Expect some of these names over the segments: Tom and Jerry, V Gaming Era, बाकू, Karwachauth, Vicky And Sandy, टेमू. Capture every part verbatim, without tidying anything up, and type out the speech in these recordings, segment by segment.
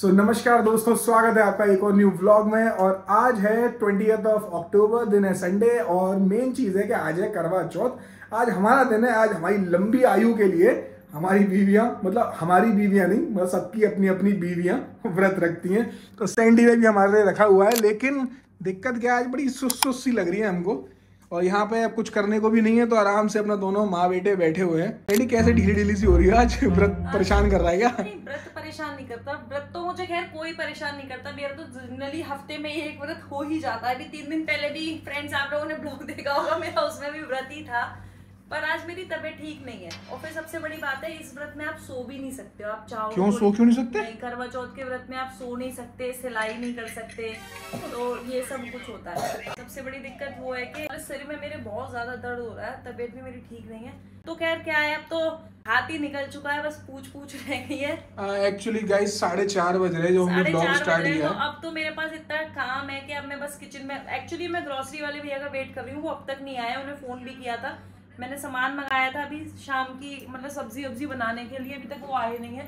सो so, नमस्कार दोस्तों, स्वागत है आपका एक और न्यू व्लॉग में। और आज है ट्वेंटीएथ ऑफ अक्टूबर, दिन है संडे और मेन चीज़ है कि आज है करवा चौथ। आज हमारा दिन है। आज हमारी लंबी आयु के लिए हमारी बीवियाँ, मतलब हमारी बीवियाँ नहीं, मतलब सबकी अपनी अपनी बीवियाँ व्रत रखती हैं। तो सैंडी ने भी हमारे लिए रखा हुआ है, लेकिन दिक्कत क्या है, आज बड़ी सुस्त सुस्त सी लग रही है हमको और यहाँ पे कुछ करने को भी नहीं है, तो आराम से अपना दोनों माँ बेटे बैठे हुए हैं। सैंडी कैसे ढीली ढीली सी हो रही है, आज व्रत परेशान कर रहा है क्या? व्रत परेशान नहीं करता, व्रत तो मुझे खैर कोई परेशान नहीं करता। मेरा तो जनरली हफ्ते में एक व्रत हो ही जाता है। अभी तीन दिन पहले भी फ्रेंड्स आप लोगों ने ब्लॉग देखा होगा मेरा, उसमें भी व्रत ही था। पर आज मेरी तबीयत ठीक नहीं है और फिर सबसे बड़ी बात है, इस व्रत में आप सो भी नहीं सकते हो। आप चाहो क्यों सो क्यों नहीं सकते? करवा चौथ के व्रत में आप सो नहीं सकते, सिलाई नहीं कर सकते, तो ये सब कुछ होता है। सबसे बड़ी दिक्कत वो है कि शरीर में मेरे बहुत ज्यादा दर्द हो रहा है, तबीयत भी मेरी ठीक नहीं है। तो खैर क्या है, अब तो हाथ ही निकल चुका है, बस पूछ पूछ रह गई है। एक्चुअली गाइस साढ़े चार बज रहे हैं जो हमने ब्लॉग स्टार्ट किया। अब तो मेरे पास इतना काम है कि अब मैं बस किचन में, एक्चुअली मैं ग्रोसरी वाले भैया का वेट कर रही हूँ, वो अब तक नहीं आया। उन्हें फोन भी किया था, मैंने सामान मंगाया था अभी शाम की, मतलब सब्जी वब्जी बनाने के लिए, अभी तक वो आए नहीं है।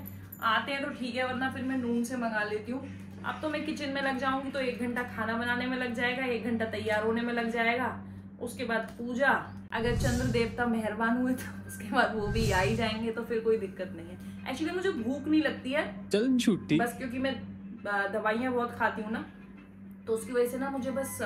आते हैं तो ठीक है, वरना फिर मैं नून से मंगा लेती हूँ। अब तो मैं किचन में लग जाऊँगी तो एक घंटा खाना बनाने में लग जाएगा, एक घंटा तैयार होने में लग जाएगा, उसके बाद पूजा, अगर चंद्र देवता मेहरबान हुए तो उसके बाद वो भी आ ही जाएंगे, तो फिर कोई दिक्कत नहीं है। एक्चुअली मुझे भूख नहीं लगती है, चल छुट्टी, बस क्योंकि मैं दवाइयाँ बहुत खाती हूँ ना, तो उसकी वजह से ना मुझे बस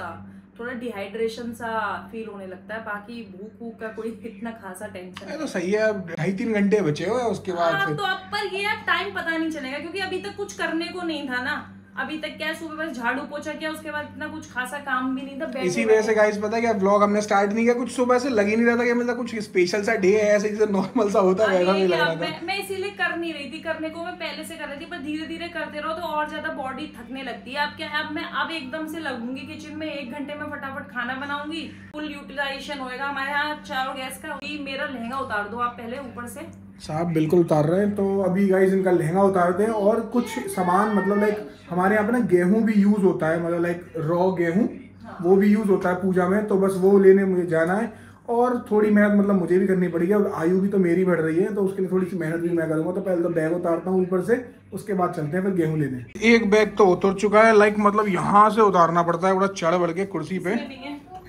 थोड़ा डिहाइड्रेशन सा फील होने लगता है। बाकी भूख भूख का कोई इतना खासा टेंशन नहीं। तो सही है, अब ढाई तीन घंटे बचे हुए हैं उसके बाद। हाँ, तो अब पर ये टाइम पता नहीं चलेगा क्योंकि अभी तक कुछ करने को नहीं था ना। अभी तक क्या, सुबह बस झाड़ू पोछा किया, उसके बाद इतना कुछ खासा काम भी नहीं था। इसी वजह से गाइस पता है क्या, व्लॉग हमने स्टार्ट नहीं किया, कुछ सुबह से लग ही नहीं रहा था कि मतलब कुछ स्पेशल सा डे है, ऐसे जैसे नॉर्मल सा होता है वैसा नहीं लग रहा था। मैं इसीलिए कर नहीं रही थी, करने को मैं पहले से कर रही थी, पर धीरे धीरे करते रहो तो और ज्यादा बॉडी थकने लगती है। अब क्या, अब मैं अब एकदम से लगूंगी किचन में, एक घंटे में फटाफट खाना बनाऊंगी, फुल यूटिलाइजेशन होएगा हमारे यहाँ चारों गैस का। मेरा लहंगा उतार दो आप पहले ऊपर से। साहब बिल्कुल उतार रहे हैं, तो अभी गाइज इनका लहंगा उतारते हैं। और कुछ सामान, मतलब लाइक हमारे यहाँ पे ना गेहूँ भी यूज़ होता है, मतलब लाइक रॉ गेहूँ, वो भी यूज़ होता है पूजा में, तो बस वो लेने मुझे जाना है। और थोड़ी मेहनत मतलब मुझे भी करनी पड़ेगी, और आयु भी तो मेरी बढ़ रही है, तो उसके लिए थोड़ी सी मेहनत भी मैं करूँगा। तो पहले तो बैग उतारता हूँ ऊपर से, उसके बाद चलते हैं फिर गेहूँ लेने। एक बैग तो उतर चुका है, लाइक मतलब यहाँ से उतारना पड़ता है, बड़ा चढ़ बढ़ के कुर्सी पे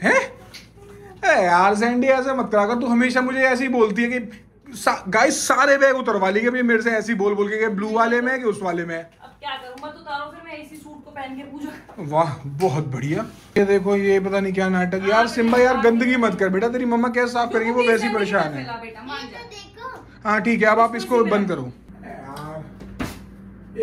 है। यार सैंडी ऐसे मत करा कर, तू हमेशा मुझे ऐसे ही बोलती है कि सा, गाइस सारे बैग उतरवा ली गई मेरे से, ऐसी बोल बोल के ब्लू वाले में कि उस वाले में। अब क्या करूं मैं, तो उतारो फिर मैं इसी सूट को पहन के पूजा। वाह बहुत बढ़िया, ये देखो ये पता नहीं क्या नाटक। यार सिम्बा यार गंदगी मत कर बेटा, तेरी मम्मा कैसे साफ करेगी, वो वैसी परेशान है। हाँ ठीक है, अब आप इसको बंद करो।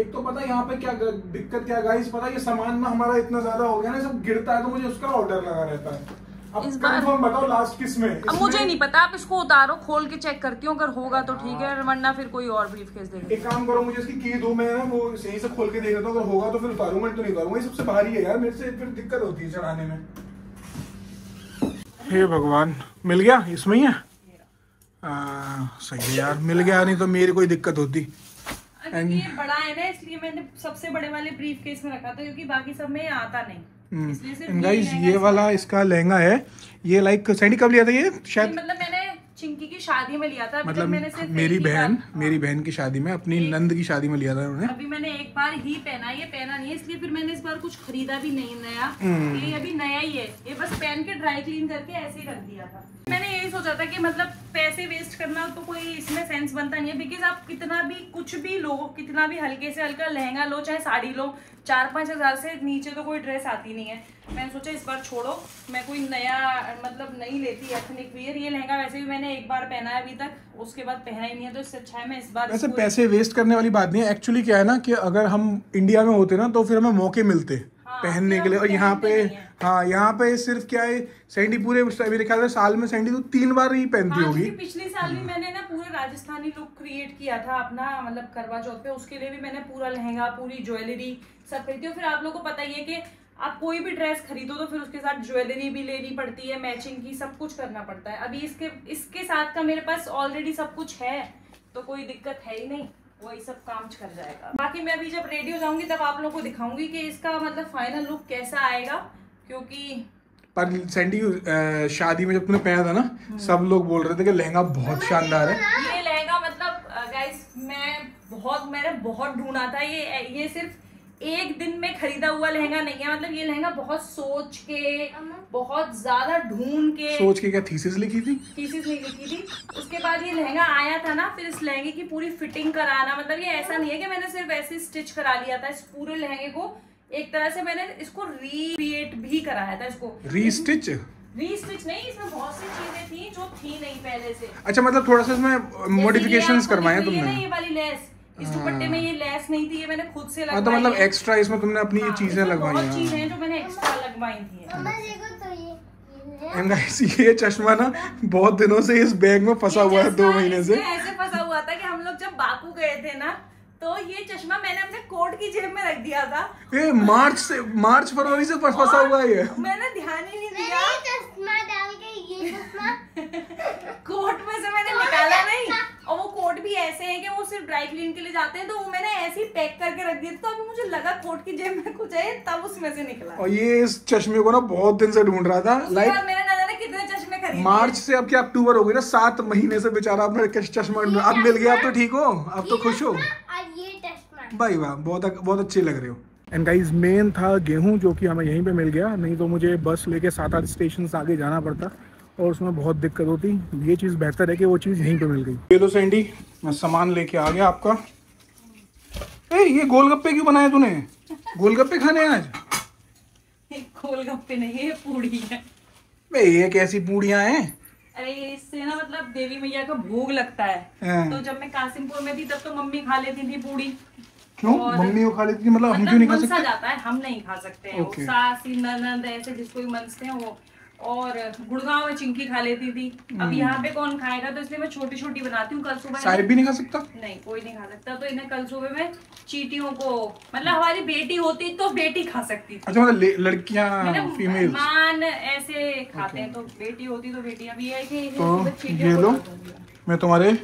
एक तो पता है यहाँ पे क्या दिक्कत क्या गाइस, पता है ये सामान ना हमारा इतना ज्यादा हो गया ना, सब गिरता है तो मुझे उसका ऑर्डर लगा रहता है। इस बार बताओ लास्ट किस में? अब मुझे नहीं पता, आप इसको उतारो, खोल के चेक करती हूँ, अगर होगा तो ठीक है, वरना फिर कोई और ब्रीफकेस देगा। एक काम करो, मुझे इसकी की दो, मैं वो सही से खोल के देख लेता हूँ, अगर होगा तो फिर उतारूंगा, तो नहीं उतारूंगा। ये सबसे भारी है यार, मेरे से फिर दिक्कत होती है चढ़ाने में। हे भगवान, मिल गया, इसमें ही है। आ, सही है यार, मिल गया, नहीं तो मेरी कोई दिक्कत होती। ये बड़ा है ना, इसलिए मैंने सबसे बड़े वाले ब्रीफकेस में रखा था, क्योंकि बाकी सब में आता नहीं। गाइस ये वाला इसका लहंगा है, ये लाइक सैंडी कब लिया था ये? शायद मतलब मैंने चिंकी की शादी में लिया था, मतलब मैंने सिर्फ मेरी बहन मेरी बहन की शादी में, अपनी नंद की शादी में लिया था उन्होंने। अभी मैंने एक बार ही पहना, ये पहना नहीं है, इसलिए फिर मैंने इस बार कुछ खरीदा भी नहीं नया, ये अभी नया ही है। ये बस पहन के ड्राई क्लीन करके ऐसे ही रख दिया था। मैंने यही सोचा था कि मतलब पैसे वेस्ट करना तो कोई इसमें सेंस बनता नहीं है, बिकॉज आप कितना भी कुछ भी लो, कितना भी हल्के से हल्का लहंगा लो, चाहे साड़ी लो, चार पाँच हज़ार से नीचे तो कोई ड्रेस आती नहीं है। मैंने सोचा इस बार छोड़ो, मैं कोई नया मतलब नहीं लेती एथनिक वियर। ये लहंगा वैसे भी मैंने एक बार पहना है अभी तक, उसके बाद पहना ही नहीं है, तो इससे अच्छा है मैं इस बार। वैसे पैसे वेस्ट करने वाली बात नहीं है, एक्चुअली क्या है ना कि अगर हम इंडिया में होते ना तो फिर हमें मौके मिलते पहनने के लिए, और यहाँ पे हाँ यहाँ पे सिर्फ क्या है, सैंडी पूरे मेरे ख्याल में साल में सैंडी तो तीन बार ही पहनती होगी। पिछले साल भी मैंने ना पूरा राजस्थानी लुक क्रिएट किया था अपना, मतलब करवा चौथ पे, उसके लिए भी मैंमैंने पूरा लहंगा, पूरी ज्वेलरी सब खरीदी। और फिर आप लोगों को पता ही है कि आप कोई भी ड्रेस खरीदो तो फिर उसके साथ ज्वेलरी भी लेनी पड़ती है, मैचिंग की, सब कुछ करना पड़ता है। अभी इसके इसके साथ का मेरे पास ऑलरेडी सब कुछ है, तो कोई दिक्कत है ही नहीं, वही सब काम कर जाएगा। बाकी मैं अभी जब रेडी हो जाऊंगी तब आप लोगों को दिखाऊंगी कि इसका मतलब फाइनल लुक कैसा आएगा, क्योंकि पर सैंडी शादी में जब तुमने पहना था ना, सब लोग बोल रहे थे कि लहंगा बहुत शानदार है। ये लहंगा मतलब गाइस मैं बहुत मैंने बहुत ढूंढा था, ये ये सिर्फ एक दिन में खरीदा हुआ लहंगा नहीं है, मतलब ये लहंगा बहुत सोच के, बहुत ज्यादा ढूंढ के, सोच के क्या थीसिस लिखी थी थीसिस लिखी थी उसके बाद ये लहंगा आया था ना। फिर इस लहंगे की पूरी फिटिंग कराना, मतलब ये ऐसा नहीं है कि मैंने सिर्फ ऐसे स्टिच करा लिया था, इस पूरे लहंगे को एक तरह से मैंने इसको रिक्रिएट भी कराया था, इसको रीस्टिच रीस्टिच नहीं, इसमें बहुत सी चीजें थी जो थी नहीं पहले से। अच्छा, मतलब थोड़ा सा इसमें मॉडिफिकेशंस करवाए तुमने। ये वाली लेस, इस दुपट्टे में ये लेस नहीं थी, ये मैंने खुद से लगवाई। तो मतलब एक्स्ट्रा इसमें तुमने अपनी ये चीजें लगवाई हैं, बहुत चीजें हैं जो मैंने एक्स्ट्रा लगवाई थी। मम्मा देखो तो ये एंड गाइस, ये चश्मा ना बहुत दिनों से इस बैग में फंसा हुआ है, दो महीने से ऐसे फंसा हुआ था कि हम लोग जब बाकू गए थे ना तो ये चश्मा मैंने अपने कोट की जेब में रख दिया था। ए, मार्च से मार्च फरवरी से फंसा हुआ है, मैंने ध्यान ही नहीं दिया। चश्मा डाल के ये चश्मा कोट में से मैंने निकाला नहीं, और वो कोट भी ऐसे हैं कि वो सिर्फ ड्राई क्लीन के लिए जाते हैं, तो वो मैंने ऐसे ही पैक करके रख दिया था। तो अभी मुझे लगा कोट की जेब में कुछ है, तब उसमें से निकला। और ये इस चश्मे को ना बहुत दिन से ढूंढ रहा था, लाइक मार्च से अब क्या अक्टूबर हो गई ना, सात महीने से बेचारा अपना चश्मा अब मिल गया। अब तो ठीक हो, अब तो खुश हो भाई, वाह, बहुत बहुत अच्छे लग रहे हो। एंड गाइज, मेन था गेहूं जो कि हमें यहीं पे मिल गया, नहीं तो मुझे बस लेके सात आठ स्टेशन आगे जाना पड़ता और उसमें बहुत दिक्कत होती। ये चीज़ बेहतर है कि वो चीज़ यहीं पे मिल गई। ये लो सैंडी, मैं सामान लेके आ गया आपका। ए, ये गोलगप्पे क्यों बनाए तूने? गोलगप्पे खाने आज? गोलगप्पे नहीं है, पूड़ी है। ये कैसी पूड़ियाँ हैं? अरे इससे ना मतलब देवी मैया का भोग लगता है, तो जब मैं कासिमपुर में थी तब तो मम्मी खा लेती थी पूड़ी। क्यों मम्मी वो खा लेती थी? मतलब हम क्यों नहीं खा सकते? मनसा जाता है, हम नहीं खा सकते हैं। okay. सासी ननद ऐसे जिसको भी मनसते हैं वो। और गुड़गांव में चिंकी खा लेती थी, अब यहाँ पे कौन खाएगा, तो इसलिए मैं छोटी छोटी बनाती हूँ। कल सुबह सारे भी नहीं खा सकता, नहीं कोई नहीं खा सकता, तो इन्हें कल सुबह में चीटियों को, मतलब हमारी बेटी होती तो बेटी खा सकती थी। अच्छा, मतलब लड़कियाँ फीमेल मान ऐसे खाते हैं, तो बेटी होती तो बेटी। अब ये है कि ये लो, मैं तुम्हारे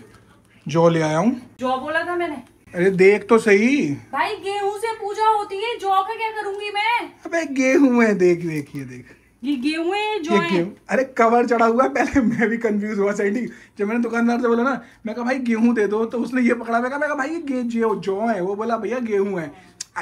जौ ले आया हूँ। जौ बोला था मैंने? अरे देख तो सही भाई, गेहूँ से पूजा होती है, जौ का क्या करूंगी मैं? अबे गेहूँ है, देख देखिए देख, ये गेहूं है जो है। अरे कवर चढ़ा हुआ है, पहले मैं भी कंफ्यूज हुआ सैंडी, जब मैंने दुकानदार से बोला ना, मैं कहा भाई गेहूं दे दो, तो उसने ये पकड़ा, मैं कहा मैं कहा भाई ये जो जो है, वो बोला भैया गेहूं है।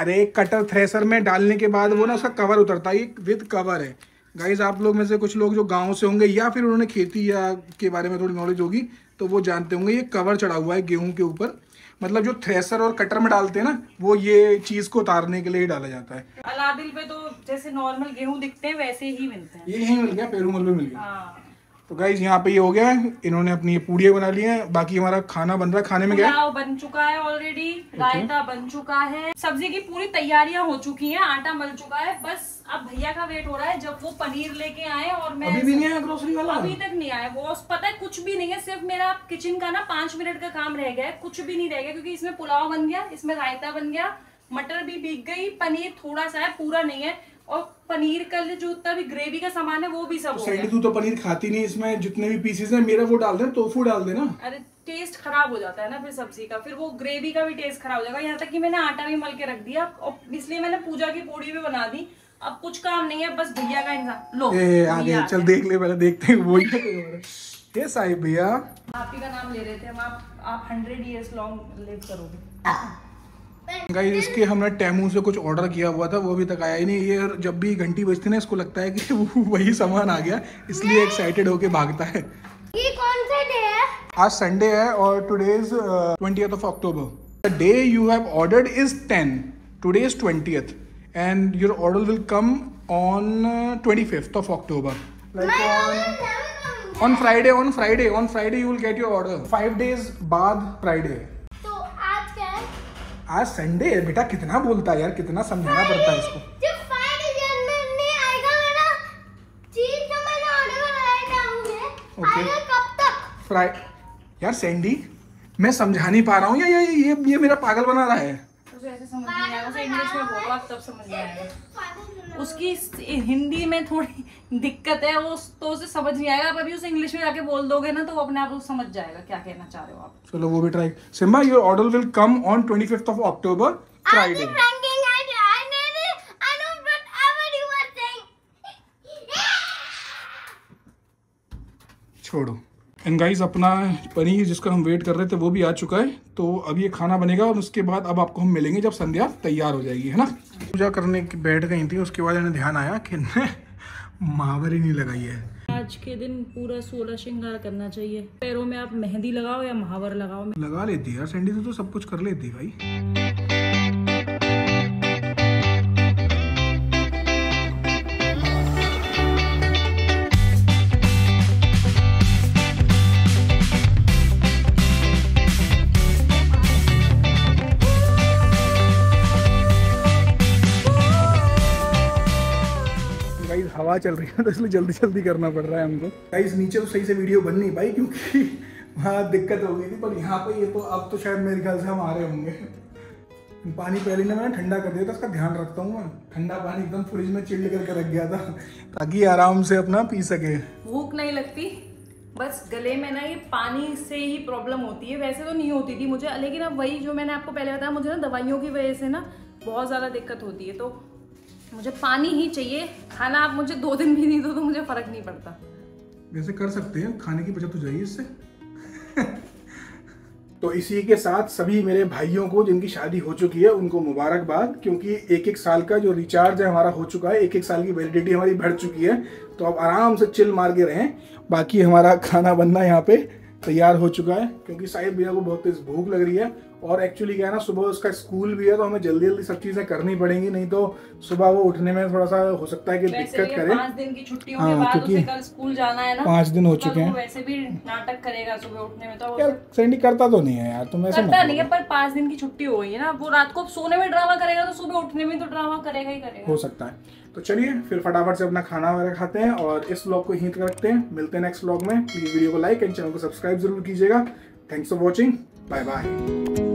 अरे कटर थ्रेसर में डालने के बाद वो ना उसका कवर उतरता है, ये विद कवर है। गाइज, आप लोग में से कुछ लोग जो गाँव से होंगे या फिर उन्होंने खेती या के बारे में थोड़ी नॉलेज होगी तो वो जानते होंगे, ये कवर चढ़ा हुआ है गेहूँ के ऊपर, मतलब जो थ्रेसर और कटर में डालते हैं ना, वो ये चीज को उतारने के लिए डाला जाता है। अलादिल पे तो जैसे नॉर्मल गेहूं दिखते हैं वैसे ही मिलते हैं, ये यही मिल गया, पेरूमल में मिल गया। तो गाइज यहाँ पे ये हो गया है, इन्होंने अपनी पूड़ियाँ बना ली हैं, बाकी हमारा खाना बन रहा है। खाने में क्या बन चुका है ऑलरेडी, रायता बन चुका है, सब्जी की पूरी तैयारियां हो चुकी हैं, आटा मल चुका है, बस अब भैया का वेट हो रहा है जब वो पनीर लेके आए। और मैं अभी भी नहीं आया ग्रोसरी वाला, अभी तक नहीं आया वो, पता है कुछ भी नहीं है, सिर्फ मेरा किचन का ना पांच मिनट का काम रह गया है, कुछ भी नहीं रह गया, क्योंकि इसमें पुलाव बन गया, इसमें रायता बन गया, मटर भी भीग गई, पनीर थोड़ा सा है, पूरा नहीं है, और पनीर का जो उतना भी ग्रेवी का सामान है वो भी सब। सैंडी तू तो पनीर खाती नहीं, इसमें जितने भी पीसेस हैं मेरा वो डाल दे, टोफू डाल देना। अरे टेस्ट खराब हो जाता है ना फिर सब्जी का, फिर वो ग्रेवी का भी टेस्ट खराब हो जाएगा। यहाँ तक कि मैंने आटा भी मल के रख दिया, और इसलिए मैंने पूजा की पूड़ी भी बना दी। अब कुछ काम नहीं है, बस भैया का इंतजार। लो ए, आगे चल देख ले, पहले देखते हैं वो ये साहिब भैया, आप ही का नाम ले रहे थे हम, आप हंड्रेड ईयर्स लॉन्ग लिव करोगे। गाइस, इसके हमने टेमू से कुछ ऑर्डर किया हुआ था, वो अभी तक आया ही नहीं। ये जब भी घंटी बजती है ना, इसको लगता है कि वो वही सामान आ गया, इसलिए एक्साइटेड होके भागता है। ये कौन सा डे है? आज संडे है और today is twentieth of October. The day you have ordered is ten, today is twentieth and your order will come on twenty fifth of October, like on Friday on Friday on Friday you will get your order, five days बाद Friday. आज Sunday है बेटा, कितना बोलता है यार, कितना समझाना पड़ता है इसको। जब पाँच जनवरी में आएगा मेरा चीज का मैंने ऑर्डर कराया था, मुझे आएगा कब तक? फ्राइडे। यार सैंडी, मैं समझा नहीं पा रहा हूँ, या ये, ये ये मेरा पागल बना रहा है। उसे ऐसे समझ नहीं आएगा, उसे इंग्लिश में बोलो तब समझ में आएगा। उसकी हिंदी में थोड़ी दिक्कत है, वो तो उसे समझ नहीं आएगा। आप अभी उसे इंग्लिश में जाके बोल दोगे ना तो वो अपने आप उसे समझ जाएगा क्या कहना चाह रहे हो आप। चलो वो भी try. Simba, your order will come on twenty fifth of October, Friday. छोड़ो, एंड गाइस अपना पनीर जिसका हम वेट कर रहे थे वो भी आ चुका है। तो अब ये खाना बनेगा और उसके बाद अब आपको हम मिलेंगे जब संध्या तैयार हो जाएगी, है ना। पूजा करने की बैठ गई थी, उसके बाद इन्हें ध्यान आया कि महावरी नहीं लगाई है। आज के दिन पूरा सोलह श्रृंगार करना चाहिए, पैरों में आप मेहंदी लगाओ या महावर लगाओ। लगा लेती है यार सैंडी, तो, तो सब कुछ कर लेती भाई। हवा चल रही है तो इसलिए जल्दी जल्दी करना पड़ रहा है हमको। गाइस नीचे तो सही से वीडियो बन नहीं पाई क्योंकि वहाँ दिक्कत हो गई थी, पर यहाँ पे ये तो अब तो शायद मेरे ख्याल से हम आ रहे होंगे। पानी पहले ना मैंने ठंडा कर दिया था, इसका ध्यान रखता हूँ मैं। ठंडा पानी एकदम फ्रिज में चिल्ड करके रख गया था ताकि आराम से अपना पी सके। भूख नहीं लगती, बस गले में ना ये पानी से ही प्रॉब्लम होती है, वैसे तो नहीं होती थी मुझे, लेकिन अब वही जो मैंने आपको पहले बताया मुझे ना दवाइयों की वजह से ना बहुत ज़्यादा दिक्कत होती है। तो मुझे पानी ही चाहिए, खाना आप मुझे दो दिन भी नहीं दो तो मुझे फर्क नहीं पड़ता। वैसे कर सकते हैं, खाने की बचत हो जाएगी इससे। तो इसी के साथ सभी मेरे भाइयों को जिनकी शादी हो चुकी है उनको मुबारकबाद, क्योंकि एक एक साल का जो रिचार्ज है हमारा हो चुका है, एक एक साल की वैलिडिटी हमारी बढ़ चुकी है। तो अब आराम से चिल मार के रहें। बाकी हमारा खाना बनना यहाँ पे तैयार हो चुका है, क्योंकि साहिब भैया को बहुत तेज भूख लग रही है और एक्चुअली क्या है ना सुबह उसका स्कूल भी है तो हमें जल्दी जल्दी सब चीज़ें करनी पड़ेंगी, नहीं तो सुबह वो उठने में थोड़ा सा हो सकता है कि दिक्कत करे। पाँच दिन की छुट्टियों के बाद उसे कल स्कूल जाना है ना, पाँच दिन हो चुके हैं। वैसे भी नाटक करेगा सुबह उठने में तो यार सैंडी करता तो नहीं है यार, तुम ऐसा करता नहीं है, पर पाँच दिन की छुट्टी हो गई है ना, वो रात को सोने में ड्रामा करेगा तो सुबह उठने में तो ड्रामा करेगा ही करेगा, हो सकता है। तो चलिए फिर फटाफट से अपना खाना वगैरह खाते हैं और इस व्लॉग को यहीं तक रखते हैं। मिलते हैं नेक्स्ट व्लॉग में। प्लीज वीडियो को लाइक एंड चैनल को सब्सक्राइब जरूर कीजिएगा। Thanks for watching, bye bye.